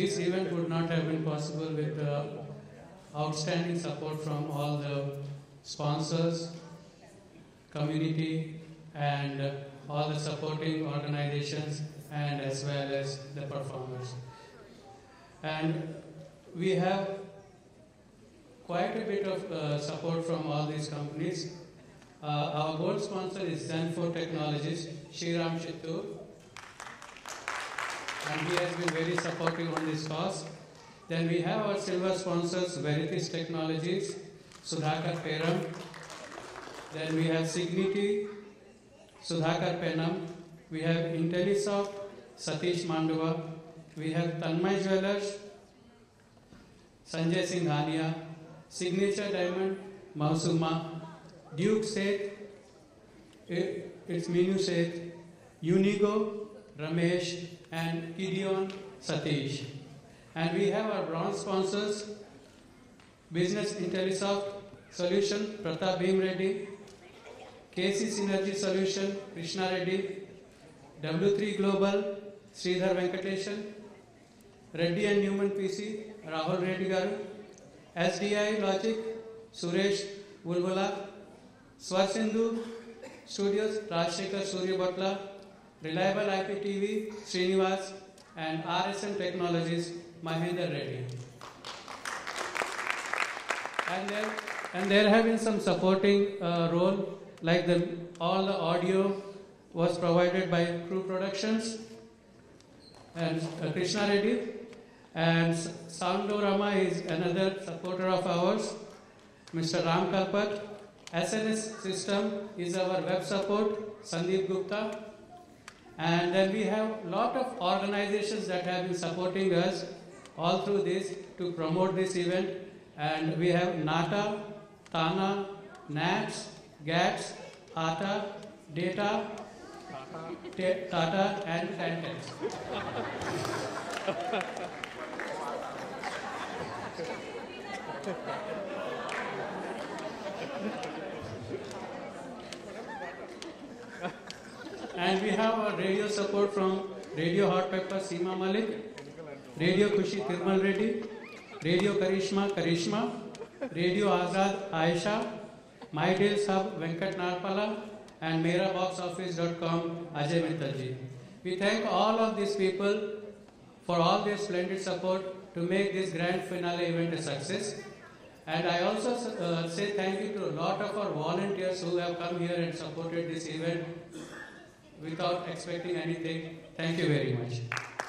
This event would not have been possible with the outstanding support from all the sponsors, community, and all the supporting organizations, and as well as the performers. And we have quite a bit of support from all these companies. Our gold sponsor is Zen4 Technologies, Shiram Shittu, and he has been very supportive on this cause. Then we have our silver sponsors, Veritas Technologies, Sudhakar Penam. Then we have Signity, Sudhakar Penam. We have IntelliSoft, Satish Manduva. We have Tanmay Jewelers, Sanjay Singhania, Signature Diamond, Mausuma, Duke Seth, it's Minu Seth, Unigo, Ramesh, and Kideon Satish. And we have our bronze sponsors, Business IntelliSoft Solution, Prata Beam Reddy, KC Synergy Solution, Krishna Reddy, W3 Global, Sridhar Venkateshan, Reddy and Newman PC, Rahul Reddygaru, SDI Logic, Suresh Vulvula, Swar Sindhu Studios, Rajshankar Surya Bhatla, Reliable IPTV, Srinivas, and RSN Technologies, Mahindra Reddy. And there have been some supporting role, like all the audio was provided by Crew Productions and Krishna Reddy. And Soundorama is another supporter of ours, Mr. Ram Kalpat. SNS System is our web support, Sandeep Gupta. And then we have a lot of organizations that have been supporting us all through this to promote this event. And we have NATA, TANA, NATS, GATS, ATA, DATA, Tata, and Fantex. And we have our radio support from Radio Hot Pepper Seema Malik, Radio Kushi Tirmal Reddy, Radio Karishma Karishma, Radio Azad Aisha, My Deal Sub Venkat Narpala, and MeraBoxOffice.com Ajay Mittalji. We thank all of these people for all their splendid support to make this grand finale event a success. And I also say thank you to a lot of our volunteers who have come here and supported this event without expecting anything. Thank you very much.